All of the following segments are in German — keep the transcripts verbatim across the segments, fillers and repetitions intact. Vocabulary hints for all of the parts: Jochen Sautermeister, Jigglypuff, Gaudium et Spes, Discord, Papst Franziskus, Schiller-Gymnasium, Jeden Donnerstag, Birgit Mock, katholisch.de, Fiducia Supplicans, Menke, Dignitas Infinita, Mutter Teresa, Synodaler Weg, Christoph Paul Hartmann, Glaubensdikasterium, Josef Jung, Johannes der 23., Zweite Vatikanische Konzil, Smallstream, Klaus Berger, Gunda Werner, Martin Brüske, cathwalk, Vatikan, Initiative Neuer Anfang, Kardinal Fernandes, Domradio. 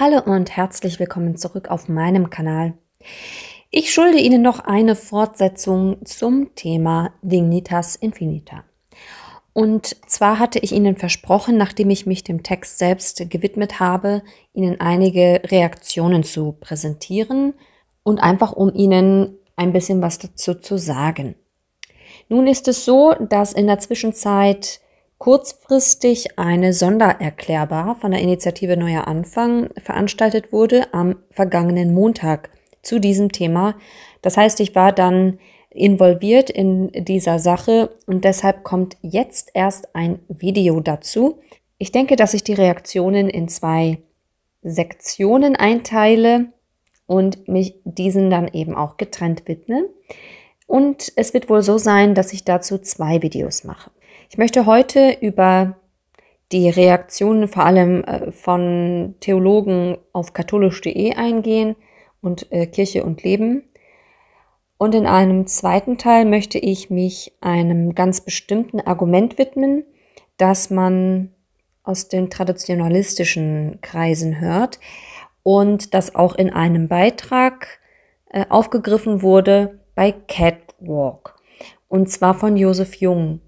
Hallo und herzlich willkommen zurück auf meinem Kanal. Ich schulde Ihnen noch eine Fortsetzung zum Thema Dignitas Infinita. Und zwar hatte ich Ihnen versprochen, nachdem ich mich dem Text selbst gewidmet habe, Ihnen einige Reaktionen zu präsentieren und einfach um Ihnen ein bisschen was dazu zu sagen. Nun ist es so, dass in der Zwischenzeit kurzfristig eine Sondererklärbar von der Initiative Neuer Anfang veranstaltet wurde am vergangenen Montag zu diesem Thema. Das heißt, ich war dann involviert in dieser Sache und deshalb kommt jetzt erst ein Video dazu. Ich denke, dass ich die Reaktionen in zwei Sektionen einteile und mich diesen dann eben auch getrennt widme. Und es wird wohl so sein, dass ich dazu zwei Videos mache. Ich möchte heute über die Reaktionen vor allem von Theologen auf katholisch punkt de eingehen und äh, Kirche und Leben. Und in einem zweiten Teil möchte ich mich einem ganz bestimmten Argument widmen, das man aus den traditionalistischen Kreisen hört und das auch in einem Beitrag äh, aufgegriffen wurde bei Cathwalk, und zwar von Josef Jung.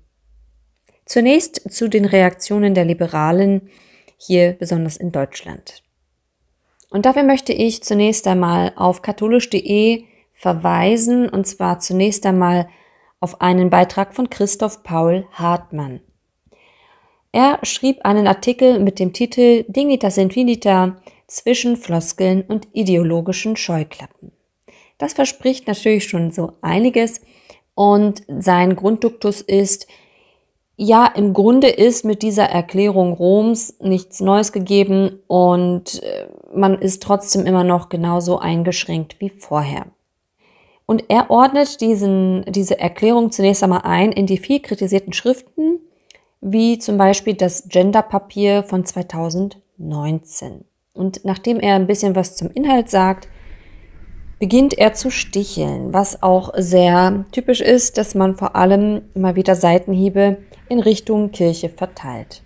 Zunächst zu den Reaktionen der Liberalen, hier besonders in Deutschland. Und dafür möchte ich zunächst einmal auf katholisch punkt de verweisen, und zwar zunächst einmal auf einen Beitrag von Christoph Paul Hartmann. Er schrieb einen Artikel mit dem Titel Dignitas Infinita zwischen Floskeln und ideologischen Scheuklappen. Das verspricht natürlich schon so einiges, und sein Grundduktus ist: Ja, im Grunde ist mit dieser Erklärung Roms nichts Neues gegeben und man ist trotzdem immer noch genauso eingeschränkt wie vorher. Und er ordnet diesen, diese Erklärung zunächst einmal ein in die viel kritisierten Schriften, wie zum Beispiel das Genderpapier von zweitausendneunzehn. Und nachdem er ein bisschen was zum Inhalt sagt, beginnt er zu sticheln, was auch sehr typisch ist, dass man vor allem immer wieder Seitenhiebe in Richtung Kirche verteilt.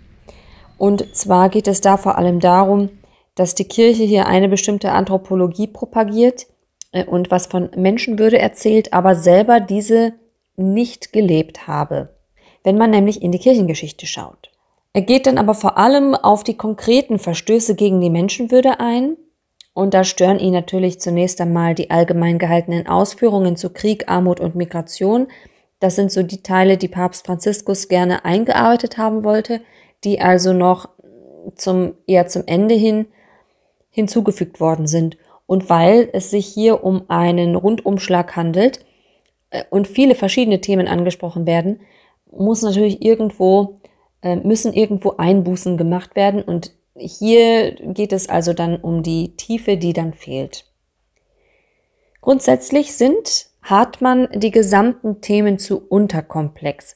Und zwar geht es da vor allem darum, dass die Kirche hier eine bestimmte Anthropologie propagiert und was von Menschenwürde erzählt, aber selber diese nicht gelebt habe, wenn man nämlich in die Kirchengeschichte schaut. Er geht dann aber vor allem auf die konkreten Verstöße gegen die Menschenwürde ein. Und da stören ihn natürlich zunächst einmal die allgemein gehaltenen Ausführungen zu Krieg, Armut und Migration. Das sind so die Teile, die Papst Franziskus gerne eingearbeitet haben wollte, die also noch zum, eher zum Ende hin hinzugefügt worden sind. Und weil es sich hier um einen Rundumschlag handelt und viele verschiedene Themen angesprochen werden, muss natürlich irgendwo, müssen irgendwo Einbußen gemacht werden, und hier geht es also dann um die Tiefe, die dann fehlt. Grundsätzlich sind Hartmann die gesamten Themen zu unterkomplex.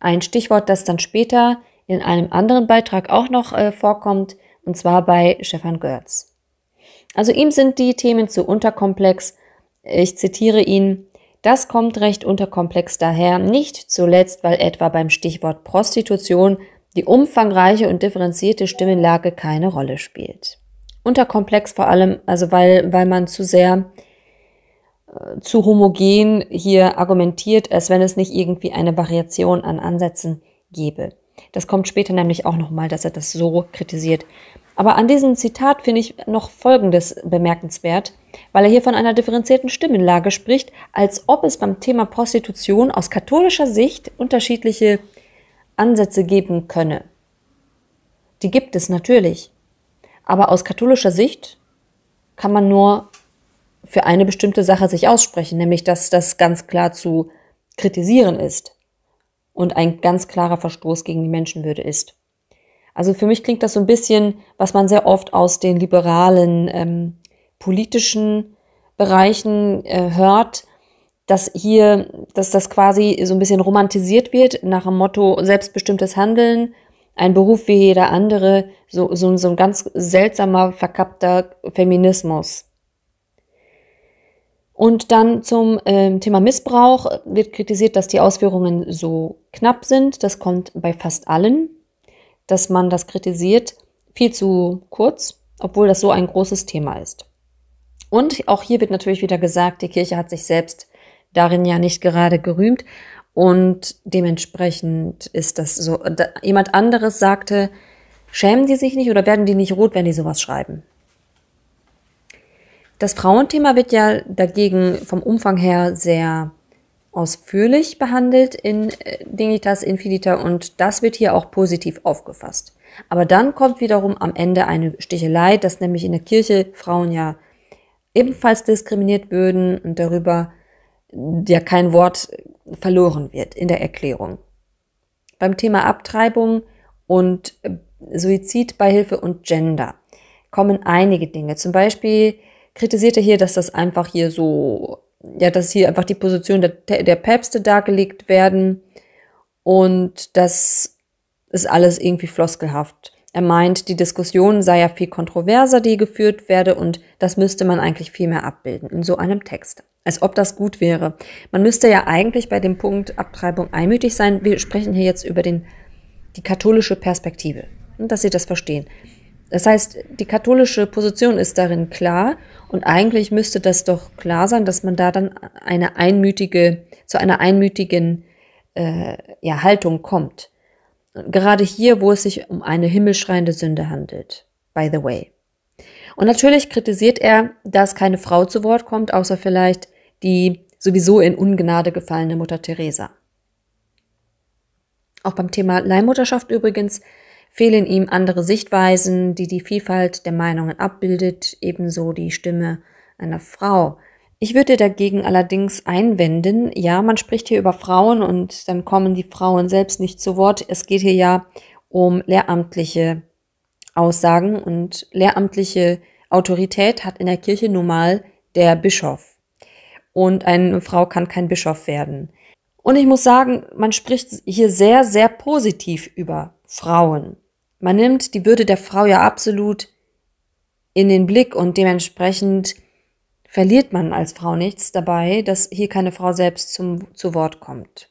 Ein Stichwort, das dann später in einem anderen Beitrag auch noch äh, vorkommt, und zwar bei Stephan Goertz. Also ihm sind die Themen zu unterkomplex. Ich zitiere ihn: Das kommt recht unterkomplex daher, nicht zuletzt, weil etwa beim Stichwort Prostitution die umfangreiche und differenzierte Stimmenlage keine Rolle spielt. Unterkomplex vor allem, also weil, weil man zu sehr, äh, zu homogen hier argumentiert, als wenn es nicht irgendwie eine Variation an Ansätzen gäbe. Das kommt später nämlich auch nochmal, dass er das so kritisiert. Aber an diesem Zitat finde ich noch Folgendes bemerkenswert, weil er hier von einer differenzierten Stimmenlage spricht, als ob es beim Thema Prostitution aus katholischer Sicht unterschiedliche Ansätze geben könne. Die gibt es natürlich, aber aus katholischer Sicht kann man nur für eine bestimmte Sache sich aussprechen, nämlich dass das ganz klar zu kritisieren ist und ein ganz klarer Verstoß gegen die Menschenwürde ist. Also für mich klingt das so ein bisschen, was man sehr oft aus den liberalen ähm, politischen Bereichen äh, hört, dass hier, dass das quasi so ein bisschen romantisiert wird, nach dem Motto selbstbestimmtes Handeln, ein Beruf wie jeder andere, so, so, so ein ganz seltsamer, verkappter Feminismus. Und dann zum äh, Thema Missbrauch wird kritisiert, dass die Ausführungen so knapp sind. Das kommt bei fast allen, dass man das kritisiert, viel zu kurz. obwohl das so ein großes Thema ist. Und auch hier wird natürlich wieder gesagt, die Kirche hat sich selbst darin ja nicht gerade gerühmt und dementsprechend ist das so. Da jemand anderes sagte, schämen die sich nicht oder werden die nicht rot, wenn die sowas schreiben? Das Frauenthema wird ja dagegen vom Umfang her sehr ausführlich behandelt in Dignitas Infinita und das wird hier auch positiv aufgefasst. Aber dann kommt wiederum am Ende eine Stichelei, dass nämlich in der Kirche Frauen ja ebenfalls diskriminiert würden und darüber ja kein Wort verloren wird in der Erklärung. Beim Thema Abtreibung und Suizidbeihilfe und Gender kommen einige Dinge. Zum Beispiel kritisiert er hier, dass das einfach hier so, ja, dass hier einfach die Position der, der Päpste dargelegt werden und das ist alles irgendwie floskelhaft. Er meint, die Diskussion sei ja viel kontroverser, die geführt werde und das müsste man eigentlich viel mehr abbilden in so einem Text. Als ob das gut wäre. Man müsste ja eigentlich bei dem Punkt Abtreibung einmütig sein. Wir sprechen hier jetzt über den, die katholische Perspektive, dass Sie das verstehen. Das heißt, die katholische Position ist darin klar und eigentlich müsste das doch klar sein, dass man da dann eine einmütige, zu einer einmütigen äh, ja, Haltung kommt. Gerade hier, wo es sich um eine himmelschreiende Sünde handelt, by the way. Und natürlich kritisiert er, dass keine Frau zu Wort kommt, außer vielleicht die sowieso in Ungnade gefallene Mutter Teresa. Auch beim Thema Leihmutterschaft übrigens fehlen ihm andere Sichtweisen, die die Vielfalt der Meinungen abbildet, ebenso die Stimme einer Frau. Ich würde dagegen allerdings einwenden, ja, man spricht hier über Frauen und dann kommen die Frauen selbst nicht zu Wort. Es geht hier ja um lehramtliche Aussagen und lehramtliche Autorität hat in der Kirche nun mal der Bischof. Und eine Frau kann kein Bischof werden. Und ich muss sagen, man spricht hier sehr, sehr positiv über Frauen. Man nimmt die Würde der Frau ja absolut in den Blick und dementsprechend verliert man als Frau nichts dabei, dass hier keine Frau selbst zum, zu Wort kommt.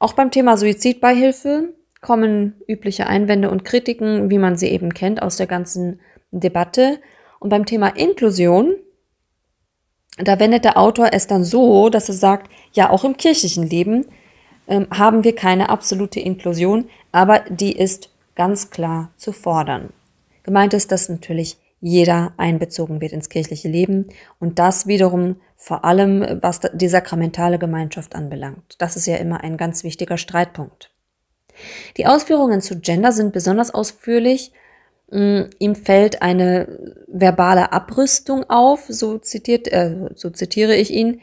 Auch beim Thema Suizidbeihilfe kommen übliche Einwände und Kritiken, wie man sie eben kennt, aus der ganzen Debatte. Und beim Thema Inklusion, da wendet der Autor es dann so, dass er sagt, ja, auch im kirchlichen Leben ähm, haben wir keine absolute Inklusion, aber die ist ganz klar zu fordern. Gemeint ist, dass natürlich jeder einbezogen wird ins kirchliche Leben und das wiederum vor allem, was die sakramentale Gemeinschaft anbelangt. Das ist ja immer ein ganz wichtiger Streitpunkt. Die Ausführungen zu Gender sind besonders ausführlich. Ihm fällt eine verbale Abrüstung auf, so zitiert, äh, so zitiere ich ihn,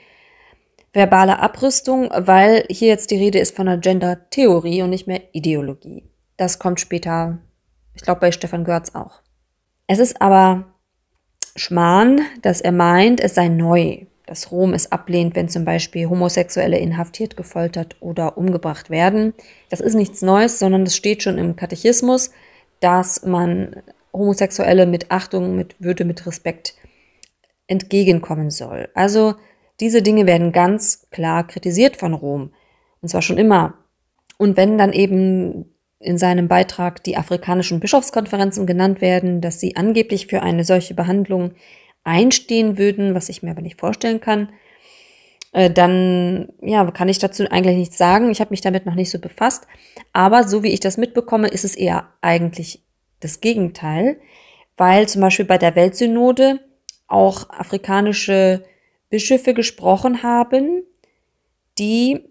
verbale Abrüstung, weil hier jetzt die Rede ist von einer Gender-Theorie und nicht mehr Ideologie. Das kommt später, ich glaube bei Stephan Goertz auch. Es ist aber Schmarrn, dass er meint, es sei neu, dass Rom es ablehnt, wenn zum Beispiel Homosexuelle inhaftiert, gefoltert oder umgebracht werden. Das ist nichts Neues, sondern das steht schon im Katechismus, dass man Homosexuelle mit Achtung, mit Würde, mit Respekt entgegenkommen soll. Also diese Dinge werden ganz klar kritisiert von Rom, und zwar schon immer. Und wenn dann eben in seinem Beitrag die afrikanischen Bischofskonferenzen genannt werden, dass sie angeblich für eine solche Behandlung einstehen würden, was ich mir aber nicht vorstellen kann, dann ja, kann ich dazu eigentlich nichts sagen. Ich habe mich damit noch nicht so befasst. Aber so wie ich das mitbekomme, ist es eher eigentlich das Gegenteil, weil zum Beispiel bei der Weltsynode auch afrikanische Bischöfe gesprochen haben, die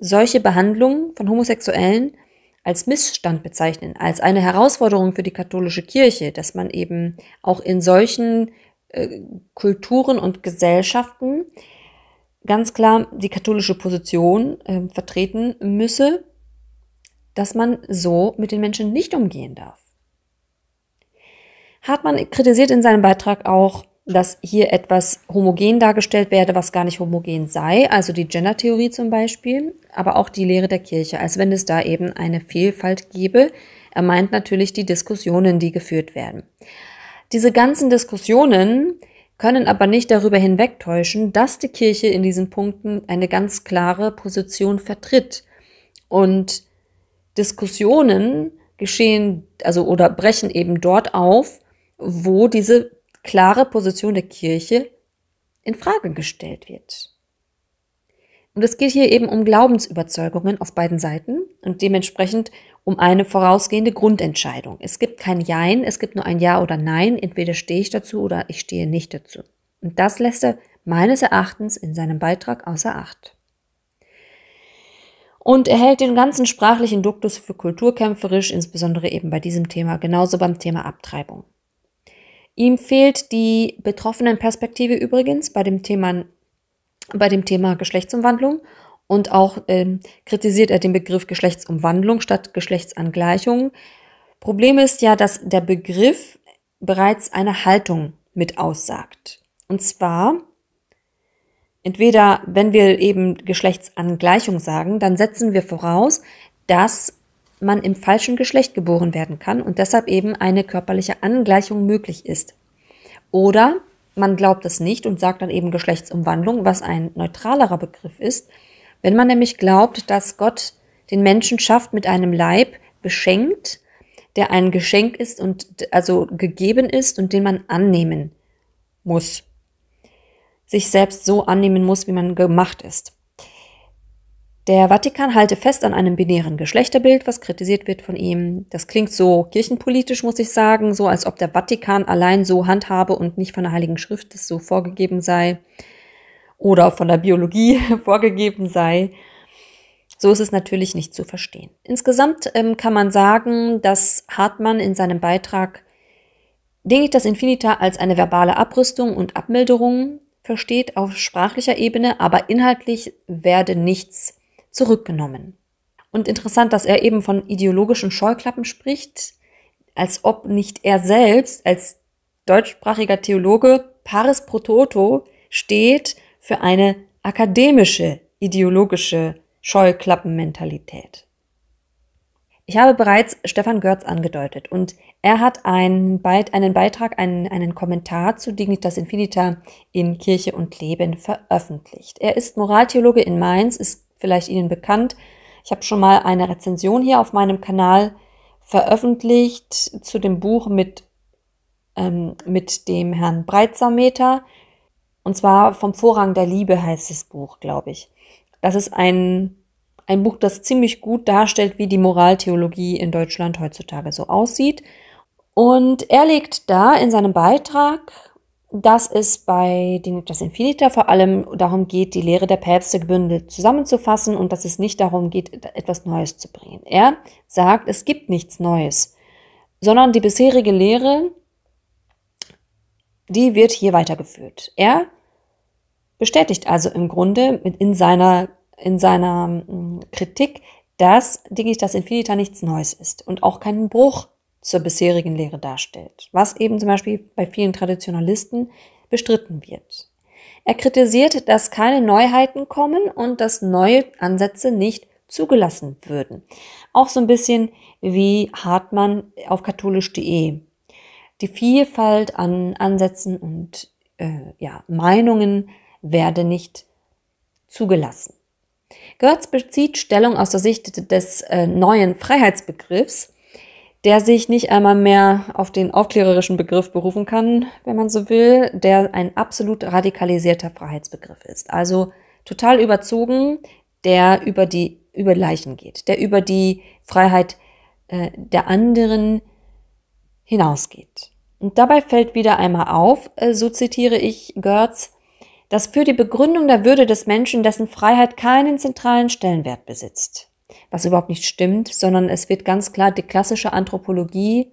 solche Behandlung von Homosexuellen als Missstand bezeichnen, als eine Herausforderung für die katholische Kirche, dass man eben auch in solchen äh, Kulturen und Gesellschaften ganz klar die katholische Position äh, vertreten müsse, dass man so mit den Menschen nicht umgehen darf. Hartmann kritisiert in seinem Beitrag auch, dass hier etwas homogen dargestellt werde, was gar nicht homogen sei, also die Gender-Theorie zum Beispiel, aber auch die Lehre der Kirche, als wenn es da eben eine Vielfalt gäbe. Er meint natürlich die Diskussionen, die geführt werden. Diese ganzen Diskussionen können aber nicht darüber hinwegtäuschen, dass die Kirche in diesen Punkten eine ganz klare Position vertritt. Und Diskussionen geschehen, also oder brechen eben dort auf, wo diese klare Position der Kirche in Frage gestellt wird. Und es geht hier eben um Glaubensüberzeugungen auf beiden Seiten und dementsprechend um eine vorausgehende Grundentscheidung. Es gibt kein Jein, es gibt nur ein Ja oder Nein, entweder stehe ich dazu oder ich stehe nicht dazu. Und das lässt er meines Erachtens in seinem Beitrag außer Acht. Und er hält den ganzen sprachlichen Duktus für kulturkämpferisch, insbesondere eben bei diesem Thema, genauso beim Thema Abtreibung. Ihm fehlt die betroffenen Perspektive übrigens bei dem Thema, bei dem Thema Geschlechtsumwandlung und auch ähm, kritisiert er den Begriff Geschlechtsumwandlung statt Geschlechtsangleichung. Problem ist ja, dass der Begriff bereits eine Haltung mit aussagt. Und zwar, entweder wenn wir eben Geschlechtsangleichung sagen, dann setzen wir voraus, dass man im falschen Geschlecht geboren werden kann und deshalb eben eine körperliche Angleichung möglich ist. Oder man glaubt es nicht und sagt dann eben Geschlechtsumwandlung, was ein neutralerer Begriff ist. Wenn man nämlich glaubt, dass Gott den Menschen schafft mit einem Leib, beschenkt, der ein Geschenk ist und also gegeben ist und den man annehmen muss. Sich selbst so annehmen muss, wie man gemacht ist. Der Vatikan halte fest an einem binären Geschlechterbild, was kritisiert wird von ihm. Das klingt so kirchenpolitisch, muss ich sagen, so als ob der Vatikan allein so handhabe und nicht von der Heiligen Schrift das so vorgegeben sei oder von der Biologie vorgegeben sei. So ist es natürlich nicht zu verstehen. Insgesamt ähm, kann man sagen, dass Hartmann in seinem Beitrag Dignitas Infinita als eine verbale Abrüstung und Abmilderung versteht auf sprachlicher Ebene, aber inhaltlich werde nichts zurückgenommen. Und interessant, dass er eben von ideologischen Scheuklappen spricht, als ob nicht er selbst als deutschsprachiger Theologe paris pro toto steht für eine akademische ideologische Scheuklappenmentalität. Ich habe bereits Stephan Goertz angedeutet und er hat einen, Beit- einen Beitrag, einen, einen Kommentar zu Dignitas Infinita in Kirche und Leben veröffentlicht. Er ist Moraltheologe in Mainz, ist vielleicht Ihnen bekannt. Ich habe schon mal eine Rezension hier auf meinem Kanal veröffentlicht zu dem Buch mit, ähm, mit dem Herrn Breitsameter. Und zwar vom Vorrang der Liebe heißt das Buch, glaube ich. Das ist ein, ein Buch, das ziemlich gut darstellt, wie die Moraltheologie in Deutschland heutzutage so aussieht. Und er legt da in seinem Beitrag, dass es bei Dignitas Infinita vor allem darum geht, die Lehre der Päpste gebündelt zusammenzufassen und dass es nicht darum geht, etwas Neues zu bringen. Er sagt, es gibt nichts Neues, sondern die bisherige Lehre, die wird hier weitergeführt. Er bestätigt also im Grunde in seiner, in seiner Kritik, dass Dignitas Infinita nichts Neues ist und auch keinen Bruch zur bisherigen Lehre darstellt, was eben zum Beispiel bei vielen Traditionalisten bestritten wird. Er kritisiert, dass keine Neuheiten kommen und dass neue Ansätze nicht zugelassen würden. Auch so ein bisschen wie Hartmann auf katholisch punkt de. Die Vielfalt an Ansätzen und äh, ja, Meinungen werde nicht zugelassen. Goertz bezieht Stellung aus der Sicht des äh, neuen Freiheitsbegriffs, der sich nicht einmal mehr auf den aufklärerischen Begriff berufen kann, wenn man so will, der ein absolut radikalisierter Freiheitsbegriff ist. Also total überzogen, der über die über Leichen geht, der über die Freiheit äh, der anderen hinausgeht. Und dabei fällt wieder einmal auf, äh, so zitiere ich Goertz, dass für die Begründung der Würde des Menschen dessen Freiheit keinen zentralen Stellenwert besitzt. Was überhaupt nicht stimmt, sondern es wird ganz klar die klassische Anthropologie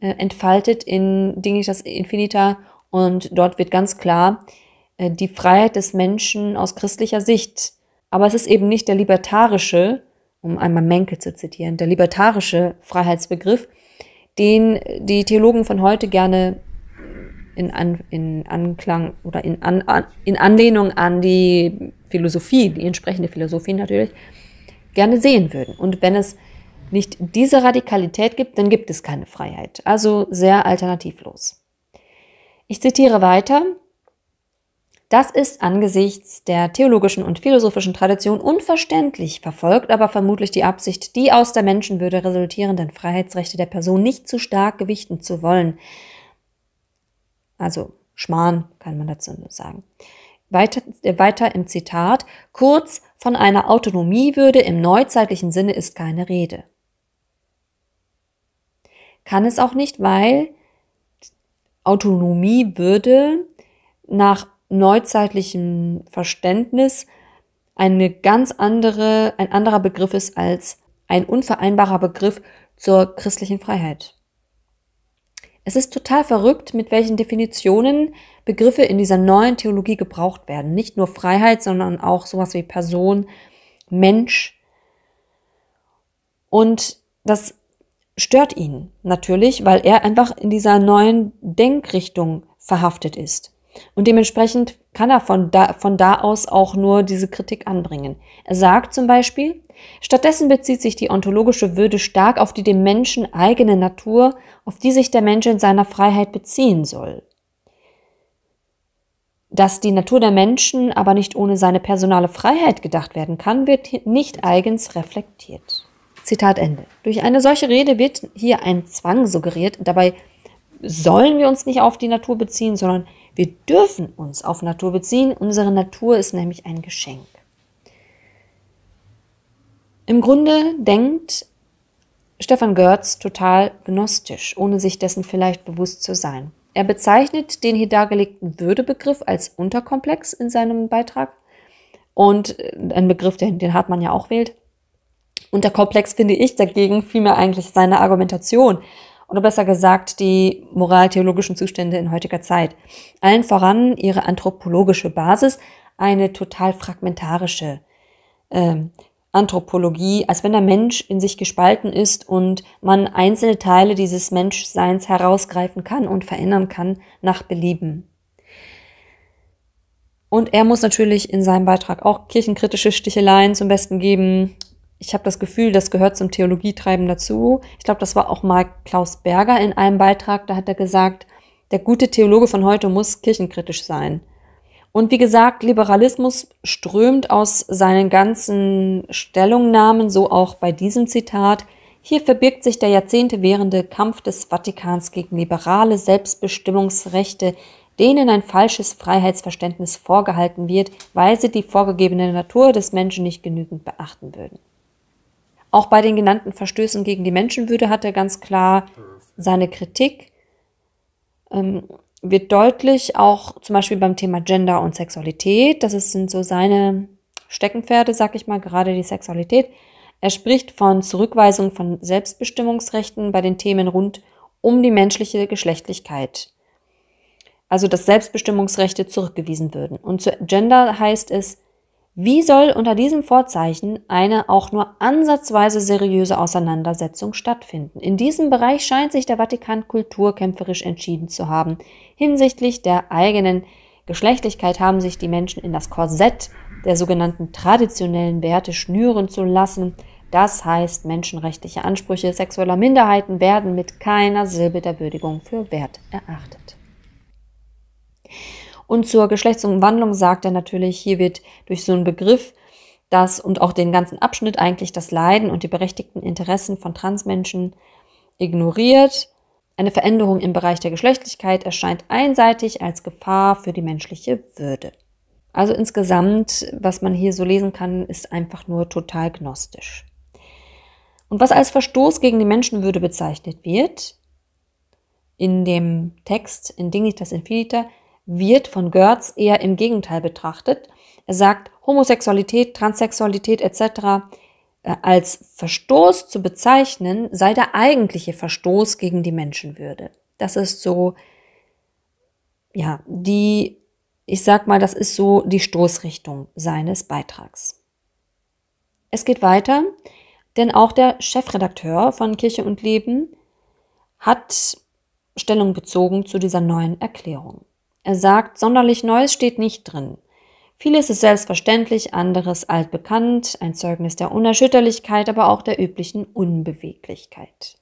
äh, entfaltet in Dignitas Infinita und dort wird ganz klar äh, die Freiheit des Menschen aus christlicher Sicht. Aber es ist eben nicht der libertarische, um einmal Menke zu zitieren, der libertarische Freiheitsbegriff, den die Theologen von heute gerne in, an, in Anklang oder in, an, an, in Anlehnung an die Philosophie, die entsprechende Philosophie natürlich, gerne sehen würden. Und wenn es nicht diese Radikalität gibt, dann gibt es keine Freiheit. Also sehr alternativlos. Ich zitiere weiter. Das ist angesichts der theologischen und philosophischen Tradition unverständlich, verfolgt aber vermutlich die Absicht, die aus der Menschenwürde resultierenden Freiheitsrechte der Person nicht zu stark gewichten zu wollen. Also Schmarrn kann man dazu nur sagen. Weiter, weiter im Zitat, kurz, von einer Autonomiewürde im neuzeitlichen Sinne ist keine Rede. Kann es auch nicht, weil Autonomiewürde nach neuzeitlichem Verständnis eine ganz andere, ein anderer Begriff ist als ein unvereinbarer Begriff zur christlichen Freiheit. Es ist total verrückt, mit welchen Definitionen Begriffe in dieser neuen Theologie gebraucht werden. Nicht nur Freiheit, sondern auch sowas wie Person, Mensch. Und das stört ihn natürlich, weil er einfach in dieser neuen Denkrichtung verhaftet ist. Und dementsprechend kann er von da, von da aus auch nur diese Kritik anbringen. Er sagt zum Beispiel, stattdessen bezieht sich die ontologische Würde stark auf die dem Menschen eigene Natur, auf die sich der Mensch in seiner Freiheit beziehen soll. Dass die Natur der Menschen aber nicht ohne seine personale Freiheit gedacht werden kann, wird nicht eigens reflektiert. Zitat Ende. Durch eine solche Rede wird hier ein Zwang suggeriert. Dabei sollen wir uns nicht auf die Natur beziehen, sondern wir dürfen uns auf Natur beziehen. Unsere Natur ist nämlich ein Geschenk. Im Grunde denkt Stephan Goertz total gnostisch, ohne sich dessen vielleicht bewusst zu sein. Er bezeichnet den hier dargelegten Würdebegriff als Unterkomplex in seinem Beitrag und ein Begriff, den, den Hartmann ja auch wählt. Unterkomplex finde ich dagegen vielmehr eigentlich seine Argumentation. Oder besser gesagt, die moraltheologischen Zustände in heutiger Zeit. Allen voran ihre anthropologische Basis, eine total fragmentarische äh, Anthropologie, als wenn der Mensch in sich gespalten ist und man einzelne Teile dieses Menschseins herausgreifen kann und verändern kann nach Belieben. Und er muss natürlich in seinem Beitrag auch kirchenkritische Sticheleien zum Besten geben. Ich habe das Gefühl, das gehört zum Theologietreiben dazu. Ich glaube, das war auch mal Klaus Berger in einem Beitrag. Da hat er gesagt, der gute Theologe von heute muss kirchenkritisch sein. Und wie gesagt, Liberalismus strömt aus seinen ganzen Stellungnahmen, so auch bei diesem Zitat. Hier verbirgt sich der jahrzehntewährende Kampf des Vatikans gegen liberale Selbstbestimmungsrechte, denen ein falsches Freiheitsverständnis vorgehalten wird, weil sie die vorgegebene Natur des Menschen nicht genügend beachten würden. Auch bei den genannten Verstößen gegen die Menschenwürde hat er ganz klar seine Kritik, ähm, wird deutlich, auch zum Beispiel beim Thema Gender und Sexualität. Das sind so seine Steckenpferde, sag ich mal, gerade die Sexualität. Er spricht von Zurückweisung von Selbstbestimmungsrechten bei den Themen rund um die menschliche Geschlechtlichkeit. Also, dass Selbstbestimmungsrechte zurückgewiesen würden. Und zu Gender heißt es, wie soll unter diesem Vorzeichen eine auch nur ansatzweise seriöse Auseinandersetzung stattfinden? In diesem Bereich scheint sich der Vatikan kulturkämpferisch entschieden zu haben. Hinsichtlich der eigenen Geschlechtlichkeit haben sich die Menschen in das Korsett der sogenannten traditionellen Werte schnüren zu lassen. Das heißt, menschenrechtliche Ansprüche sexueller Minderheiten werden mit keiner Silbe der Würdigung für wert erachtet. Und zur Geschlechtsumwandlung sagt er natürlich, hier wird durch so einen Begriff das und auch den ganzen Abschnitt eigentlich das Leiden und die berechtigten Interessen von Transmenschen ignoriert. Eine Veränderung im Bereich der Geschlechtlichkeit erscheint einseitig als Gefahr für die menschliche Würde. Also insgesamt, was man hier so lesen kann, ist einfach nur total gnostisch. Und was als Verstoß gegen die Menschenwürde bezeichnet wird, in dem Text in Dignitas Infinita, wird von Goertz eher im Gegenteil betrachtet. Er sagt, Homosexualität, Transsexualität et cetera als Verstoß zu bezeichnen, sei der eigentliche Verstoß gegen die Menschenwürde. Das ist so, ja, die, ich sag mal, das ist so die Stoßrichtung seines Beitrags. Es geht weiter, denn auch der Chefredakteur von Kirche und Leben hat Stellung bezogen zu dieser neuen Erklärung. Er sagt, sonderlich Neues steht nicht drin. Vieles ist selbstverständlich, anderes altbekannt, ein Zeugnis der Unerschütterlichkeit, aber auch der üblichen Unbeweglichkeit.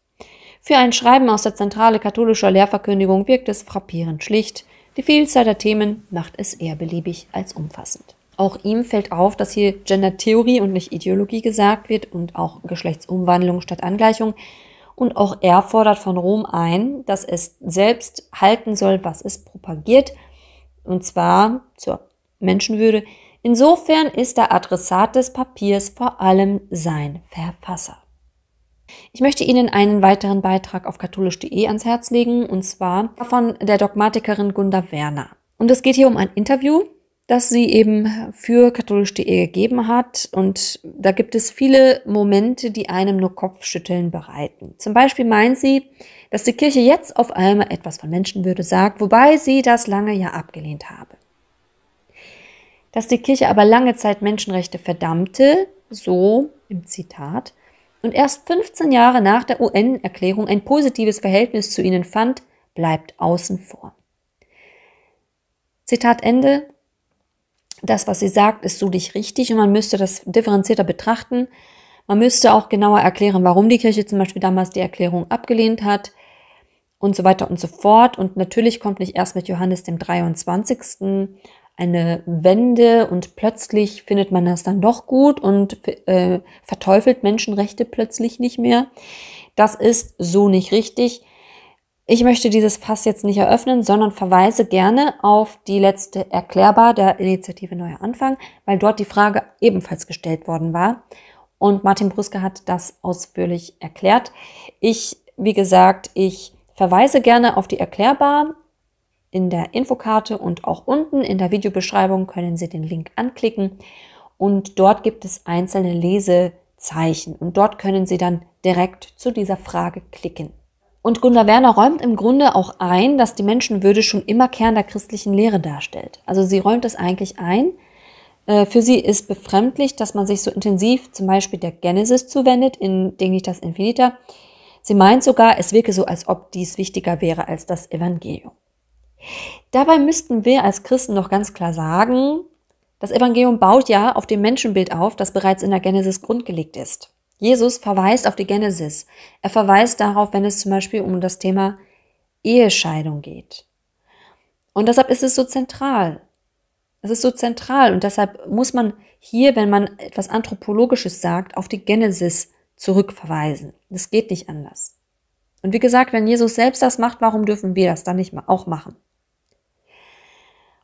Für ein Schreiben aus der Zentrale katholischer Lehrverkündigung wirkt es frappierend schlicht. Die Vielzahl der Themen macht es eher beliebig als umfassend. Auch ihm fällt auf, dass hier Gendertheorie und nicht Ideologie gesagt wird und auch Geschlechtsumwandlung statt Angleichung. Und auch er fordert von Rom ein, dass es selbst halten soll, was es propagiert, und zwar zur Menschenwürde. Insofern ist der Adressat des Papiers vor allem sein Verfasser. Ich möchte Ihnen einen weiteren Beitrag auf katholisch punkt de ans Herz legen, und zwar von der Dogmatikerin Gunda Werner. Und es geht hier um ein Interview, das sie eben für katholisch punkt de gegeben hat, und da gibt es viele Momente, die einem nur Kopfschütteln bereiten. Zum Beispiel meint sie, dass die Kirche jetzt auf einmal etwas von Menschenwürde sagt, wobei sie das lange ja abgelehnt habe. Dass die Kirche aber lange Zeit Menschenrechte verdammte, so im Zitat, und erst fünfzehn Jahre nach der U N-Erklärung ein positives Verhältnis zu ihnen fand, bleibt außen vor. Zitat Ende. Das, was sie sagt, ist so nicht richtig, und man müsste das differenzierter betrachten. Man müsste auch genauer erklären, warum die Kirche zum Beispiel damals die Erklärung abgelehnt hat und so weiter und so fort. Und natürlich kommt nicht erst mit Johannes dem dreiundzwanzigsten eine Wende und plötzlich findet man das dann doch gut und äh, verteufelt Menschenrechte plötzlich nicht mehr. Das ist so nicht richtig. Ich möchte dieses Fass jetzt nicht eröffnen, sondern verweise gerne auf die letzte Erklärbar der Initiative Neuer Anfang, weil dort die Frage ebenfalls gestellt worden war. Und Martin Brüske hat das ausführlich erklärt. Ich, wie gesagt, ich verweise gerne auf die Erklärbar in der Infokarte, und auch unten in der Videobeschreibung können Sie den Link anklicken. Und dort gibt es einzelne Lesezeichen und dort können Sie dann direkt zu dieser Frage klicken. Und Gunda Werner räumt im Grunde auch ein, dass die Menschenwürde schon immer Kern der christlichen Lehre darstellt. Also sie räumt es eigentlich ein. Für sie ist befremdlich, dass man sich so intensiv zum Beispiel der Genesis zuwendet, in Dignitas Infinita. Sie meint sogar, es wirke so, als ob dies wichtiger wäre als das Evangelium. Dabei müssten wir als Christen doch ganz klar sagen, das Evangelium baut ja auf dem Menschenbild auf, das bereits in der Genesis grundgelegt ist. Jesus verweist auf die Genesis. Er verweist darauf, wenn es zum Beispiel um das Thema Ehescheidung geht. Und deshalb ist es so zentral. Es ist so zentral und deshalb muss man hier, wenn man etwas Anthropologisches sagt, auf die Genesis zurückverweisen. Das geht nicht anders. Und wie gesagt, wenn Jesus selbst das macht, warum dürfen wir das dann nicht auch machen?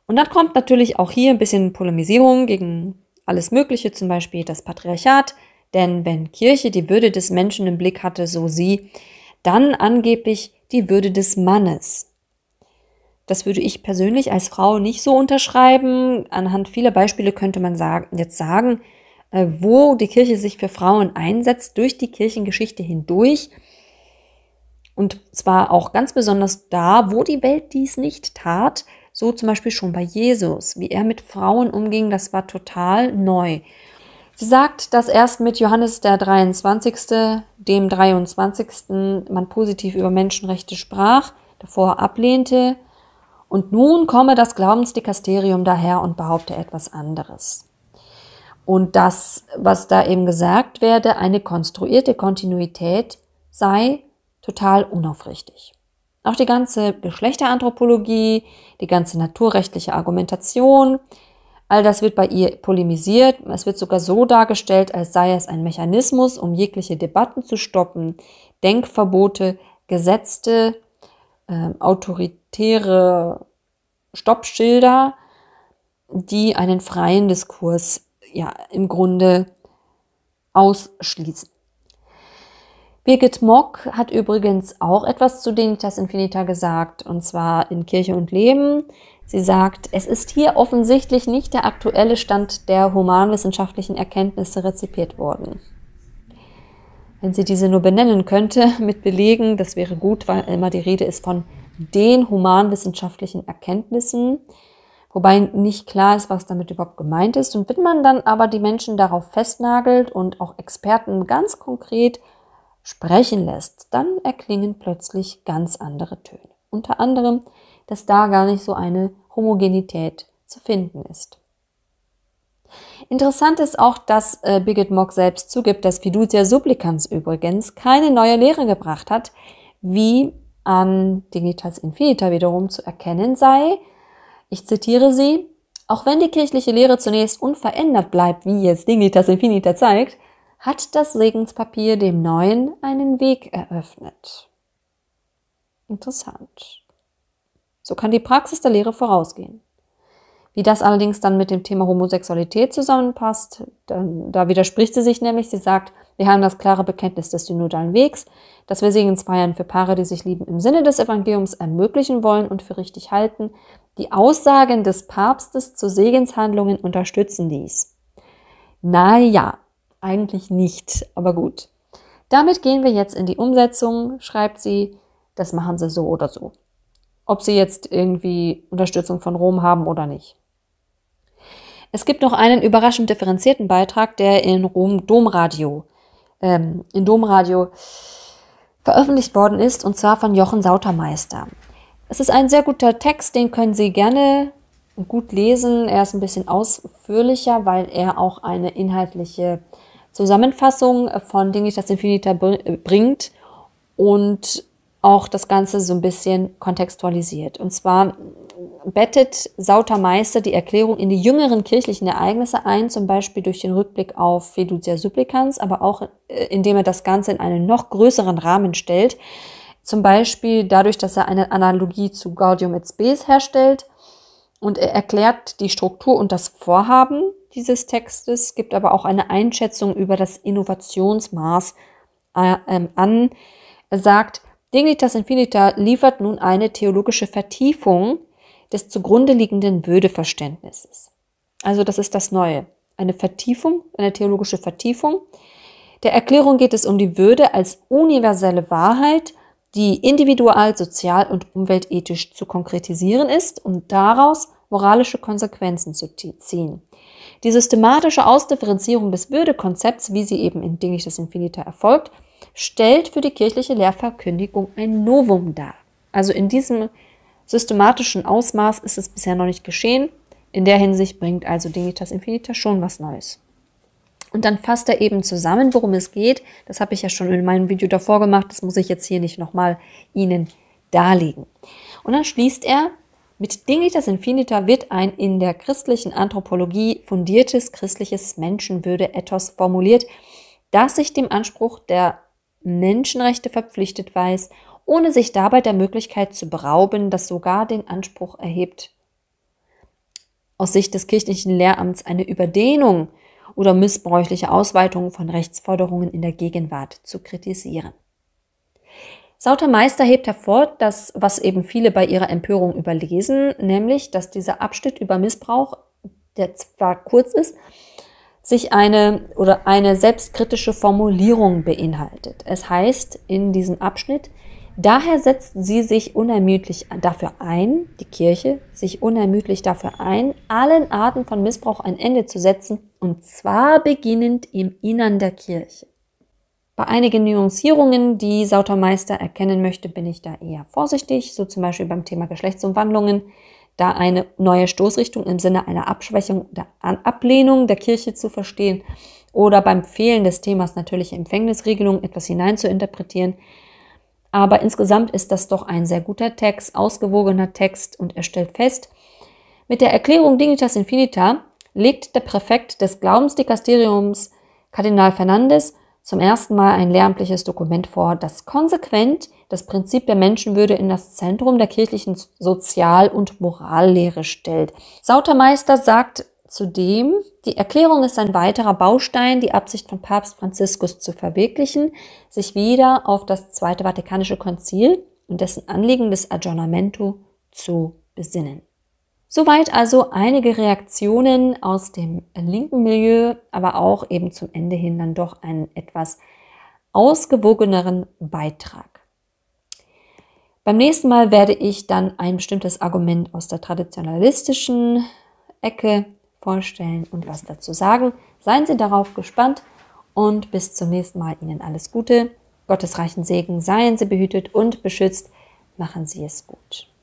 Und dann kommt natürlich auch hier ein bisschen Polemisierung gegen alles Mögliche, zum Beispiel das Patriarchat. Denn wenn Kirche die Würde des Menschen im Blick hatte, so sie, dann angeblich die Würde des Mannes. Das würde ich persönlich als Frau nicht so unterschreiben. Anhand vieler Beispiele könnte man sagen, jetzt sagen, wo die Kirche sich für Frauen einsetzt, durch die Kirchengeschichte hindurch. Und zwar auch ganz besonders da, wo die Welt dies nicht tat. So zum Beispiel schon bei Jesus. Wie er mit Frauen umging, das war total neu. Sie sagt, dass erst mit Johannes der dreiundzwanzigsten, dem dreiundzwanzigsten man positiv über Menschenrechte sprach, davor ablehnte, und nun komme das Glaubensdikasterium daher und behaupte etwas anderes. Und das, was da eben gesagt werde, eine konstruierte Kontinuität sei, total unaufrichtig. Auch die ganze Geschlechteranthropologie, die ganze naturrechtliche Argumentation, all das wird bei ihr polemisiert. Es wird sogar so dargestellt, als sei es ein Mechanismus, um jegliche Debatten zu stoppen, Denkverbote, Gesetze, äh, autoritäre Stoppschilder, die einen freien Diskurs ja im Grunde ausschließen. Birgit Mock hat übrigens auch etwas zu Dignitas Infinita gesagt, und zwar in Kirche und Leben. Sie sagt, es ist hier offensichtlich nicht der aktuelle Stand der humanwissenschaftlichen Erkenntnisse rezipiert worden. Wenn sie diese nur benennen könnte mit Belegen, das wäre gut, weil immer die Rede ist von den humanwissenschaftlichen Erkenntnissen, wobei nicht klar ist, was damit überhaupt gemeint ist. Und wenn man dann aber die Menschen darauf festnagelt und auch Experten ganz konkret sprechen lässt, dann erklingen plötzlich ganz andere Töne. Unter anderem, dass da gar nicht so eine Homogenität zu finden ist. Interessant ist auch, dass äh, Birgit Mock selbst zugibt, dass Fiducia Supplicans übrigens keine neue Lehre gebracht hat, wie an Dignitas Infinita wiederum zu erkennen sei. Ich zitiere sie: Auch wenn die kirchliche Lehre zunächst unverändert bleibt, wie jetzt Dignitas Infinita zeigt, hat das Segenspapier dem Neuen einen Weg eröffnet. Interessant. So kann die Praxis der Lehre vorausgehen. Wie das allerdings dann mit dem Thema Homosexualität zusammenpasst, dann, da widerspricht sie sich nämlich. Sie sagt, wir haben das klare Bekenntnis des synodalen Wegs, dass wir Segensfeiern für Paare, die sich lieben, im Sinne des Evangeliums ermöglichen wollen und für richtig halten. Die Aussagen des Papstes zu Segenshandlungen unterstützen dies. Naja, eigentlich nicht, aber gut. Damit gehen wir jetzt in die Umsetzung, schreibt sie, das machen sie so oder so. Ob sie jetzt irgendwie Unterstützung von Rom haben oder nicht. Es gibt noch einen überraschend differenzierten Beitrag, der in Rom Domradio, ähm, in Domradio veröffentlicht worden ist, und zwar von Jochen Sautermeister. Es ist ein sehr guter Text, den können Sie gerne gut lesen. Er ist ein bisschen ausführlicher, weil er auch eine inhaltliche Zusammenfassung von Dignitas Infinita bringt und auch das Ganze so ein bisschen kontextualisiert. Und zwar bettet Sautermeister die Erklärung in die jüngeren kirchlichen Ereignisse ein, zum Beispiel durch den Rückblick auf Fiducia Supplicans, aber auch indem er das Ganze in einen noch größeren Rahmen stellt, zum Beispiel dadurch, dass er eine Analogie zu Gaudium et Spes herstellt, und er erklärt die Struktur und das Vorhaben dieses Textes, gibt aber auch eine Einschätzung über das Innovationsmaß an. Er sagt, Dignitas Infinita liefert nun eine theologische Vertiefung des zugrunde liegenden Würdeverständnisses. Also das ist das Neue. Eine Vertiefung, eine theologische Vertiefung. Der Erklärung geht es um die Würde als universelle Wahrheit, die individual, sozial und umweltethisch zu konkretisieren ist, um daraus moralische Konsequenzen zu ziehen. Die systematische Ausdifferenzierung des Würdekonzepts, wie sie eben in Dignitas Infinita erfolgt, stellt für die kirchliche Lehrverkündigung ein Novum dar. Also in diesem systematischen Ausmaß ist es bisher noch nicht geschehen. In der Hinsicht bringt also Dignitas Infinita schon was Neues. Und dann fasst er eben zusammen, worum es geht. Das habe ich ja schon in meinem Video davor gemacht. Das muss ich jetzt hier nicht nochmal Ihnen darlegen. Und dann schließt er, mit Dignitas Infinita wird ein in der christlichen Anthropologie fundiertes christliches Menschenwürde-Ethos formuliert, das sich dem Anspruch der Menschenrechte verpflichtet weiß, ohne sich dabei der Möglichkeit zu berauben, dass sogar den Anspruch erhebt, aus Sicht des kirchlichen Lehramts eine Überdehnung oder missbräuchliche Ausweitungen von Rechtsforderungen in der Gegenwart zu kritisieren. Sautermeister hebt hervor, dass, was eben viele bei ihrer Empörung überlesen, nämlich, dass dieser Abschnitt über Missbrauch, der zwar kurz ist, sich eine oder eine selbstkritische Formulierung beinhaltet. Es heißt in diesem Abschnitt, daher setzt sie sich unermüdlich dafür ein, die Kirche sich unermüdlich dafür ein, allen Arten von Missbrauch ein Ende zu setzen, und zwar beginnend im Innern der Kirche. Bei einigen Nuancierungen, die Sautermeister erkennen möchte, bin ich da eher vorsichtig, so zum Beispiel beim Thema Geschlechtsumwandlungen, da eine neue Stoßrichtung im Sinne einer Abschwächung oder Ablehnung der Kirche zu verstehen oder beim Fehlen des Themas natürliche Empfängnisregelung etwas hinein zu interpretieren. Aber insgesamt ist das doch ein sehr guter Text, ausgewogener Text, und er stellt fest, mit der Erklärung Dignitas Infinita legt der Präfekt des Glaubensdikasteriums, Kardinal Fernandes, zum ersten Mal ein lehramtliches Dokument vor, das konsequent das Prinzip der Menschenwürde in das Zentrum der kirchlichen Sozial- und Morallehre stellt. Sautermeister sagt zudem, die Erklärung ist ein weiterer Baustein, die Absicht von Papst Franziskus zu verwirklichen, sich wieder auf das Zweite Vatikanische Konzil und dessen Anliegen des Aggiornamento zu besinnen. Soweit also einige Reaktionen aus dem linken Milieu, aber auch eben zum Ende hin dann doch einen etwas ausgewogeneren Beitrag. Beim nächsten Mal werde ich dann ein bestimmtes Argument aus der traditionalistischen Ecke vorstellen und was dazu sagen. Seien Sie darauf gespannt und bis zum nächsten Mal Ihnen alles Gute, Gottes reichen Segen, seien Sie behütet und beschützt, machen Sie es gut.